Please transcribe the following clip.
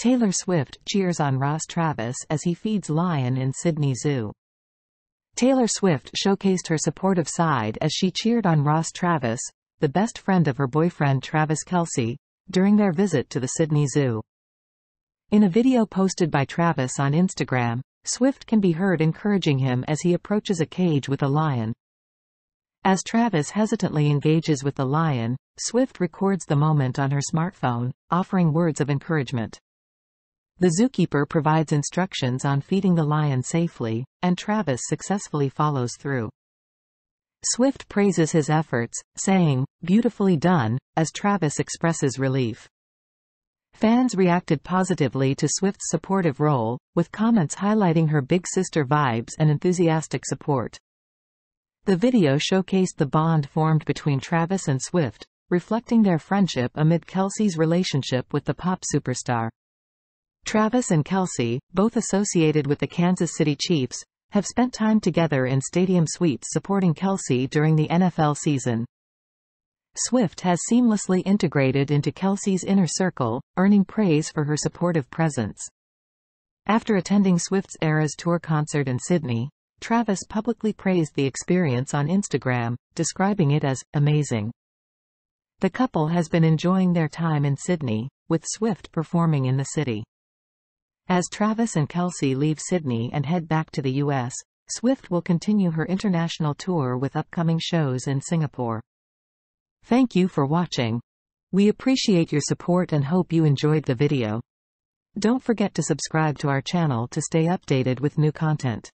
Taylor Swift cheers on Ross Travis as he feeds lion in Sydney Zoo. Taylor Swift showcased her supportive side as she cheered on Ross Travis, the best friend of her boyfriend Travis Kelce, during their visit to the Sydney Zoo. In a video posted by Travis on Instagram, Swift can be heard encouraging him as he approaches a cage with a lion. As Travis hesitantly engages with the lion, Swift records the moment on her smartphone, offering words of encouragement. The zookeeper provides instructions on feeding the lion safely, and Travis successfully follows through. Swift praises his efforts, saying, "Beautifully done," as Travis expresses relief. Fans reacted positively to Swift's supportive role, with comments highlighting her big sister vibes and enthusiastic support. The video showcased the bond formed between Travis and Swift, reflecting their friendship amid Kelce's relationship with the pop superstar. Travis and Kelce, both associated with the Kansas City Chiefs, have spent time together in stadium suites supporting Kelce during the NFL season. Swift has seamlessly integrated into Kelce's inner circle, earning praise for her supportive presence. After attending Swift's Eras Tour concert in Sydney, Travis publicly praised the experience on Instagram, describing it as amazing. The couple has been enjoying their time in Sydney, with Swift performing in the city. As Travis and Kelce leave Sydney and head back to the U.S., Swift will continue her international tour with upcoming shows in Singapore. Thank you for watching. We appreciate your support and hope you enjoyed the video. Don't forget to subscribe to our channel to stay updated with new content.